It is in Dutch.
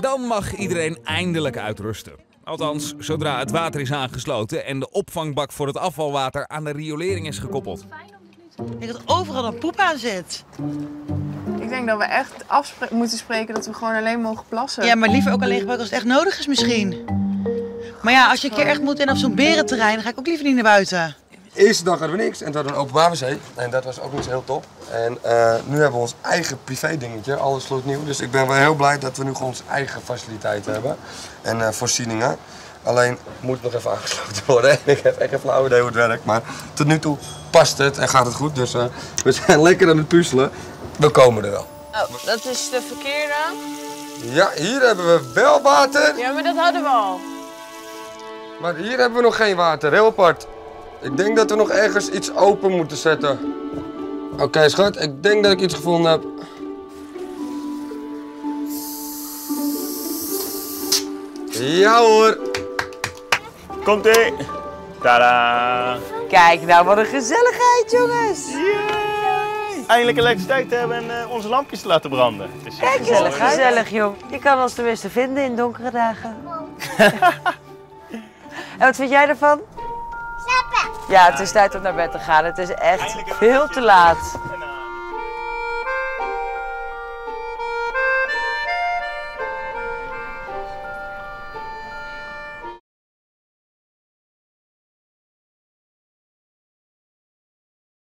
Dan mag iedereen eindelijk uitrusten. Althans, zodra het water is aangesloten en de opvangbak voor het afvalwater aan de riolering is gekoppeld. Ik denk dat overal een poep aan zit. Ik denk dat we echt af moeten spreken dat we gewoon alleen mogen plassen. Ja, maar liever ook alleen gebruiken als het echt nodig is misschien. Maar ja, als je een keer echt moet in op zo'n berenterrein, dan ga ik ook liever niet naar buiten. De eerste dag hadden we niks en toen hadden we een openbare wc. En dat was ook niet zo heel top. En nu hebben we ons eigen privé dingetje, alles gloednieuw. Dus ik ben wel heel blij dat we nu gewoon onze eigen faciliteiten hebben. En voorzieningen. Alleen moet nog even aangesloten worden. En ik heb echt geen flauw idee hoe het werkt. Maar tot nu toe past het en gaat het goed. Dus we zijn lekker aan het puzzelen. We komen er wel. Oh, dat is de verkeerde. Ja, hier hebben we wel water. Ja, maar dat hadden we al. Maar hier hebben we nog geen water, heel apart. Ik denk dat we nog ergens iets open moeten zetten. Oké, schat, ik denk dat ik iets gevonden heb. Ja hoor. Komt-ie. Tadaa. Kijk nou, wat een gezelligheid, jongens. Yay. Eindelijk elektriciteit te hebben en onze lampjes te laten branden. Kijk, gezellig, joh. Je kan ons tenminste vinden in donkere dagen. En wat vind jij ervan? Ja, het is tijd om naar bed te gaan. Het is echt veel te laat.